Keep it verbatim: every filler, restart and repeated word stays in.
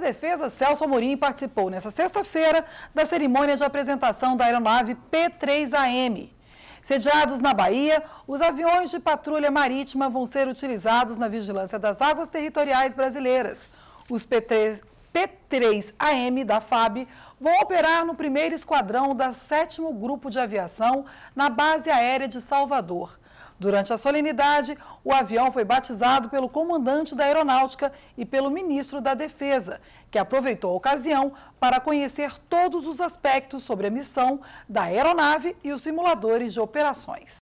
da Defesa, Celso Amorim, participou nesta sexta-feira da cerimônia de apresentação da aeronave P três A M. Sediados na Bahia, os aviões de patrulha marítima vão ser utilizados na vigilância das águas territoriais brasileiras. Os P três A M da F A B vão operar no primeiro esquadrão da sétimo Grupo de Aviação na Base Aérea de Salvador. Durante a solenidade, o avião foi batizado pelo comandante da aeronáutica e pelo ministro da Defesa, que aproveitou a ocasião para conhecer todos os aspectos sobre a missão da aeronave e os simuladores de operações.